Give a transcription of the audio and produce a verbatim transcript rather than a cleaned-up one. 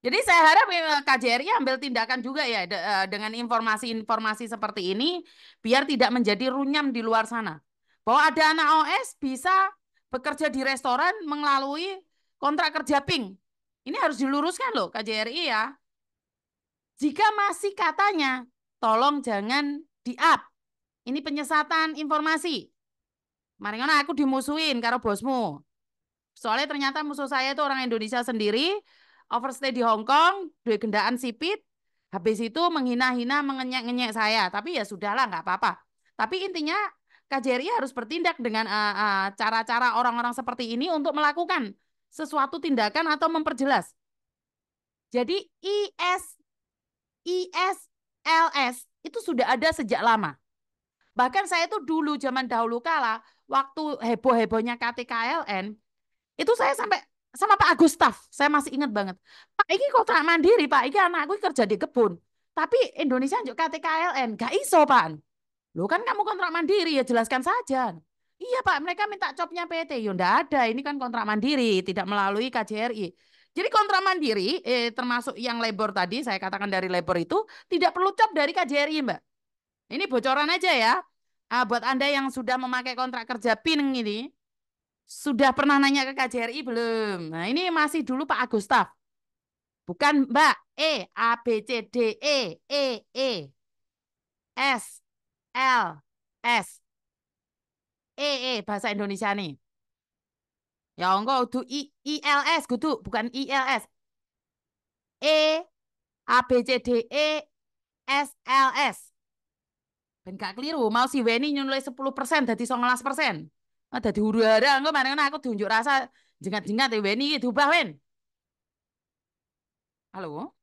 Jadi saya harap K J R I ambil tindakan juga ya de, uh, dengan informasi-informasi seperti ini biar tidak menjadi runyam di luar sana. Bahwa ada anak O S bisa bekerja di restoran melalui kontrak kerja P I N. Ini harus diluruskan loh K J R I ya. Jika masih katanya tolong jangan di-up. Ini penyesatan informasi. Maringona aku dimusuhin karo bosmu. Soalnya ternyata musuh saya itu orang Indonesia sendiri. Overstay di Hong Kong, duwe gendaan sipit, habis itu menghina-hina, mengenyek-ngenyek saya. Tapi ya sudahlah, nggak apa-apa. Tapi intinya K J R I harus bertindak dengan cara-cara uh, uh, orang-orang seperti ini untuk melakukan sesuatu tindakan atau memperjelas. Jadi I S L S itu sudah ada sejak lama. Bahkan saya itu dulu zaman dahulu kala, waktu heboh-hebohnya K T K L N, itu saya sampai sama Pak Agustaf, saya masih ingat banget. Pak, ini kontrak mandiri, Pak. Ini anakku kerja di kebun. Tapi Indonesia njuk K T K L N. Gak iso, Pak. Loh kan kamu kontrak mandiri, ya jelaskan saja. Iya, Pak. Mereka minta copnya P T. Ya ndak ada, ini kan kontrak mandiri, tidak melalui K J R I. Jadi kontrak mandiri, eh, termasuk yang labor tadi, saya katakan dari labor itu, tidak perlu cop dari K J R I, Mbak. Ini bocoran aja ya. Ah, buat Anda yang sudah memakai kontrak kerja P I N ini, sudah pernah nanya ke K J R I belum? Nah ini masih dulu Pak Agustaf. Bukan Mbak E, A, B, C, D, E, E, E, S, L, S, E, E, bahasa Indonesia nih. Ya enggak, udah I, I, L, S, gitu. Bukan I, L, S. E, A, B, C, D, E, S, L, S. Ben gak keliru, mau si Weni nyunulai sepuluh persen, jadi sepuluh persen. Ada di huru-hara, enggak mana-mana aku tunjuk rasa jengat-jengat, wen, ini diubah, wen. Halo?